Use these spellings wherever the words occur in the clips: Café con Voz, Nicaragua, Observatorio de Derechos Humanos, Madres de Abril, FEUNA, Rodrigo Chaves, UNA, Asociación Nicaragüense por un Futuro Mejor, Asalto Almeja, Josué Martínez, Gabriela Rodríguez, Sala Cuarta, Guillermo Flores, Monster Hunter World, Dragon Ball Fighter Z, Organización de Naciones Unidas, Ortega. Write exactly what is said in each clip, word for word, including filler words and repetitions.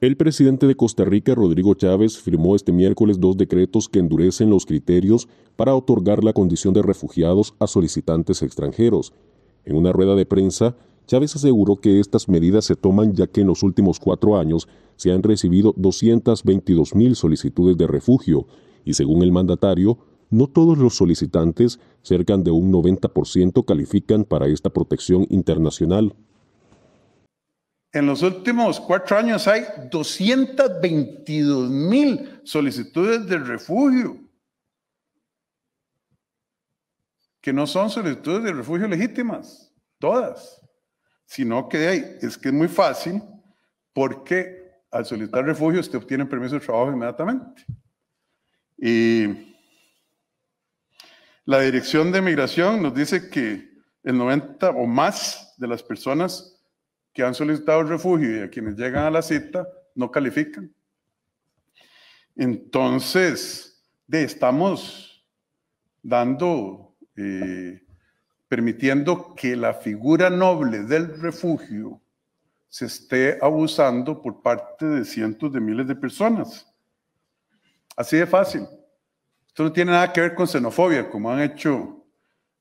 El presidente de Costa Rica, Rodrigo Chaves, firmó este miércoles dos decretos que endurecen los criterios para otorgar la condición de refugiados a solicitantes extranjeros. En una rueda de prensa, Chaves aseguró que estas medidas se toman ya que en los últimos cuatro años se han recibido doscientas veintidós mil solicitudes de refugio y, según el mandatario, no todos los solicitantes, cerca de un noventa por ciento, califican para esta protección internacional. En los últimos cuatro años hay doscientas veintidós mil solicitudes de refugio, que no son solicitudes de refugio legítimas, todas, sino que de ahí es que es muy fácil porque al solicitar refugio usted obtiene permiso de trabajo inmediatamente. Y la Dirección de Migración nos dice que el noventa o más de las personas que han solicitado refugio y a quienes llegan a la cita no califican. Entonces, de, estamos dando, eh, permitiendo que la figura noble del refugio se esté abusando por parte de cientos de miles de personas. Así de fácil. Esto no tiene nada que ver con xenofobia, como han hecho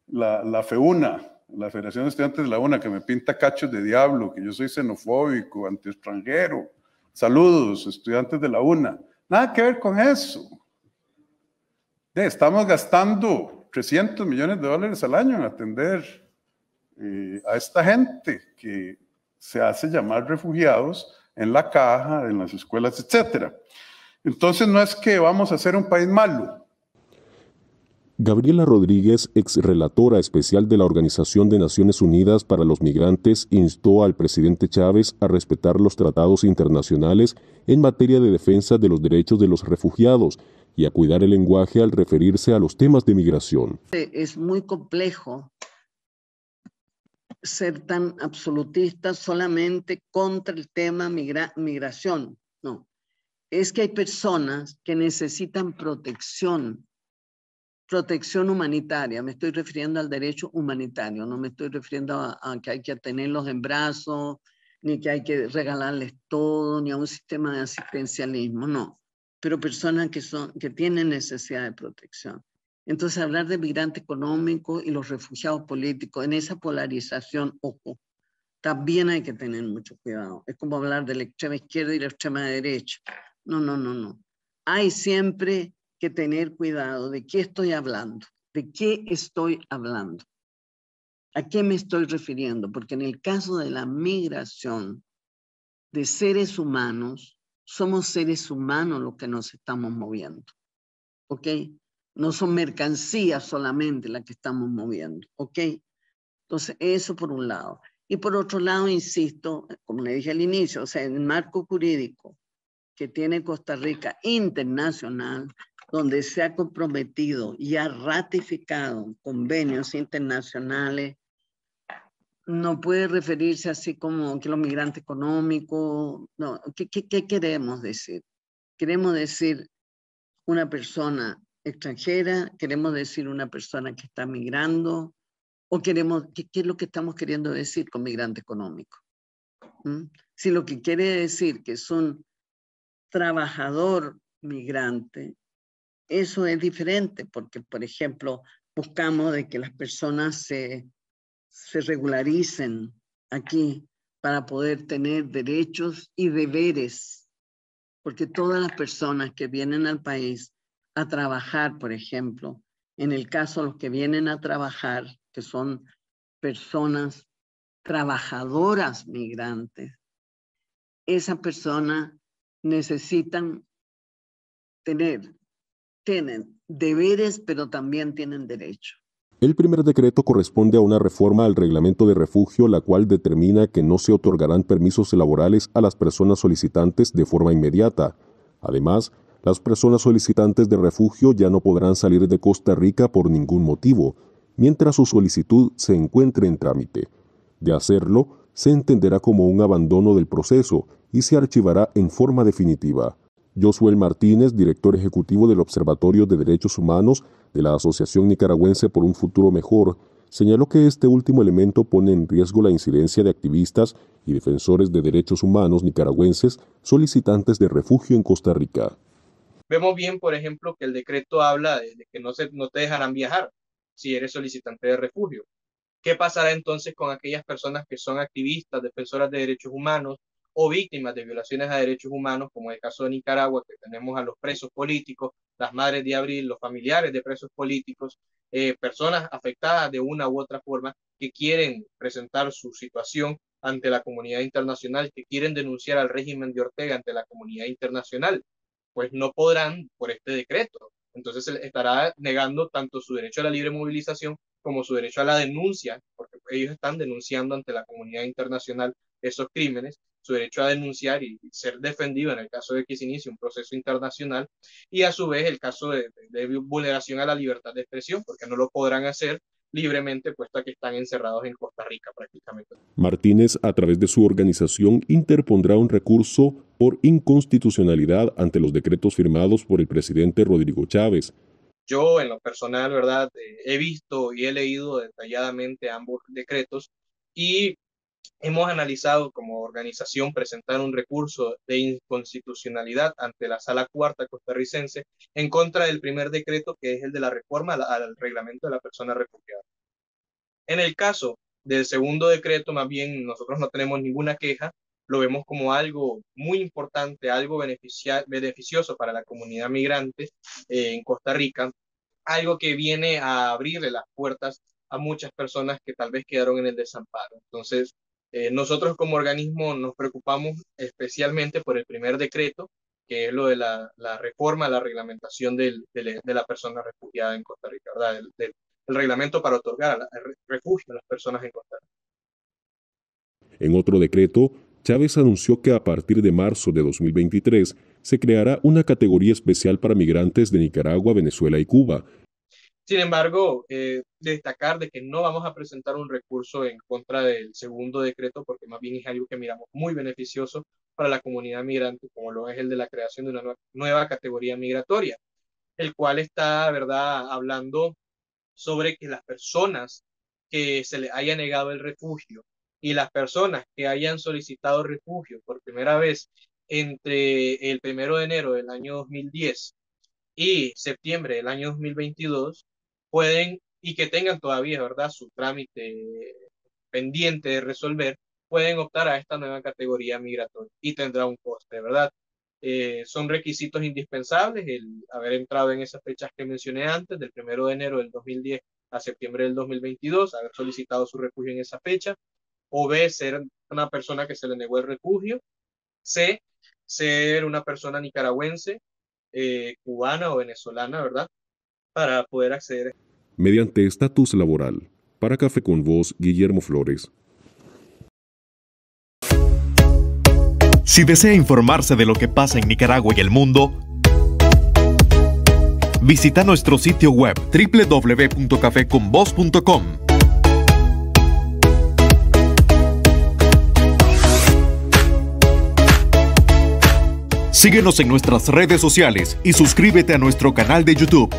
la, la FEUNA, la Federación de Estudiantes de la UNA, que me pinta cachos de diablo, que yo soy xenofóbico, antiextranjero. Saludos, estudiantes de la UNA. Nada que ver con eso. Estamos gastando trescientos millones de dólares al año en atender eh, a esta gente que se hace llamar refugiados en la caja, en las escuelas, etcétera. Entonces no es que vamos a ser un país malo. Gabriela Rodríguez, ex relatora especial de la Organización de Naciones Unidas para los Migrantes, instó al presidente Chávez a respetar los tratados internacionales en materia de defensa de los derechos de los refugiados y a cuidar el lenguaje al referirse a los temas de migración. Es muy complejo ser tan absolutista solamente contra el tema migra- migración. No, es que hay personas que necesitan protección. Protección humanitaria, me estoy refiriendo al derecho humanitario, no me estoy refiriendo a, a que hay que tenerlos en brazos, ni que hay que regalarles todo, ni a un sistema de asistencialismo, no. Pero personas que, son, que tienen necesidad de protección. Entonces, hablar de migrante económico y los refugiados políticos, en esa polarización, ojo, también hay que tener mucho cuidado. Es como hablar de la extrema izquierda y la extrema derecha. No, no, no, no. Hay siempre que tener cuidado de qué estoy hablando, de qué estoy hablando, a qué me estoy refiriendo, porque en el caso de la migración de seres humanos, somos seres humanos los que nos estamos moviendo, ¿ok? No son mercancías solamente las que estamos moviendo, ¿ok? Entonces, eso por un lado. Y por otro lado, insisto, como le dije al inicio, o sea, el marco jurídico que tiene Costa Rica internacional, donde se ha comprometido y ha ratificado convenios internacionales, no puede referirse así como que los migrantes económicos, no, ¿qué, qué, qué queremos decir? Queremos decir una persona extranjera, queremos decir una persona que está migrando, o queremos, ¿qué, qué es lo que estamos queriendo decir con migrante económico? ¿Mm? Si lo que quiere decir que es un trabajador migrante, eso es diferente porque, por ejemplo, buscamos de que las personas se, se regularicen aquí para poder tener derechos y deberes, porque todas las personas que vienen al país a trabajar, por ejemplo, en el caso de los que vienen a trabajar, que son personas trabajadoras migrantes, esas personas necesitan tener Tienen deberes, pero también tienen derecho. El primer decreto corresponde a una reforma al reglamento de refugio, la cual determina que no se otorgarán permisos laborales a las personas solicitantes de forma inmediata. Además, las personas solicitantes de refugio ya no podrán salir de Costa Rica por ningún motivo, mientras su solicitud se encuentre en trámite. De hacerlo, se entenderá como un abandono del proceso y se archivará en forma definitiva. Josué Martínez, director ejecutivo del Observatorio de Derechos Humanos de la Asociación Nicaragüense por un Futuro Mejor, señaló que este último elemento pone en riesgo la incidencia de activistas y defensores de derechos humanos nicaragüenses solicitantes de refugio en Costa Rica. Vemos bien, por ejemplo, que el decreto habla de que no, se, no te dejarán viajar si eres solicitante de refugio. ¿Qué pasará entonces con aquellas personas que son activistas, defensoras de derechos humanos o víctimas de violaciones a derechos humanos, como en el caso de Nicaragua, que tenemos a los presos políticos, las Madres de Abril, los familiares de presos políticos, eh, personas afectadas de una u otra forma que quieren presentar su situación ante la comunidad internacional, que quieren denunciar al régimen de Ortega ante la comunidad internacional? Pues no podrán por este decreto. Entonces se les estará negando tanto su derecho a la libre movilización como su derecho a la denuncia, porque ellos están denunciando ante la comunidad internacional esos crímenes, su derecho a denunciar y ser defendido en el caso de que se inicie un proceso internacional, y a su vez el caso de, de vulneración a la libertad de expresión, porque no lo podrán hacer libremente, puesto que están encerrados en Costa Rica prácticamente. Martínez, a través de su organización, interpondrá un recurso por inconstitucionalidad ante los decretos firmados por el presidente Rodrigo Chaves. Yo, en lo personal, ¿verdad?, eh, he visto y he leído detalladamente ambos decretos y hemos analizado como organización presentar un recurso de inconstitucionalidad ante la Sala Cuarta costarricense en contra del primer decreto, que es el de la reforma al reglamento de la persona refugiada. En el caso del segundo decreto, más bien, nosotros no tenemos ninguna queja. Lo vemos como algo muy importante, algo beneficia, beneficioso para la comunidad migrante eh, en Costa Rica, algo que viene a abrirle las puertas a muchas personas que tal vez quedaron en el desamparo. Entonces, eh, nosotros como organismo nos preocupamos especialmente por el primer decreto, que es lo de la, la reforma, la reglamentación del, del, de la persona refugiada en Costa Rica, ¿verdad? El, del, el reglamento para otorgar la, el refugio a las personas en Costa Rica. En otro decreto, Chaves anunció que a partir de marzo de dos mil veintitrés se creará una categoría especial para migrantes de Nicaragua, Venezuela y Cuba. Sin embargo, eh, destacar de que no vamos a presentar un recurso en contra del segundo decreto, porque más bien es algo que miramos muy beneficioso para la comunidad migrante, como lo es el de la creación de una nueva categoría migratoria, el cual está, ¿verdad?, hablando sobre que las personas que se les haya negado el refugio y las personas que hayan solicitado refugio por primera vez entre el primero de enero del año dos mil diez y septiembre del año dos mil veintidós pueden, y que tengan todavía, ¿verdad?, su trámite pendiente de resolver, pueden optar a esta nueva categoría migratoria y tendrá un coste, ¿verdad? Eh, son requisitos indispensables el haber entrado en esas fechas que mencioné antes, del primero de enero del dos mil diez a septiembre del dos mil veintidós, haber solicitado su refugio en esa fecha, o B, ser una persona que se le negó el refugio, C, ser una persona nicaragüense, eh, cubana o venezolana, ¿verdad?, para poder acceder. Mediante estatus laboral. Para Café con Voz, Guillermo Flores. Si desea informarse de lo que pasa en Nicaragua y el mundo, visita nuestro sitio web doble u doble u doble u punto café con voz punto com. Síguenos en nuestras redes sociales y suscríbete a nuestro canal de YouTube.